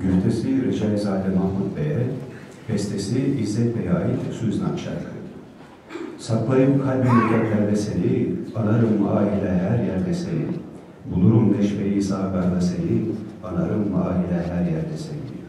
güftesi Recaizade Mahmut Bey'e, bestesi İzzet Bey'e ait Suzinak şarkı. Saklayım kalbimi göklerde seni, anarım aile her yerde seni. Bulurum neşveyi sağgarda seni, anarım aile her yerde seni.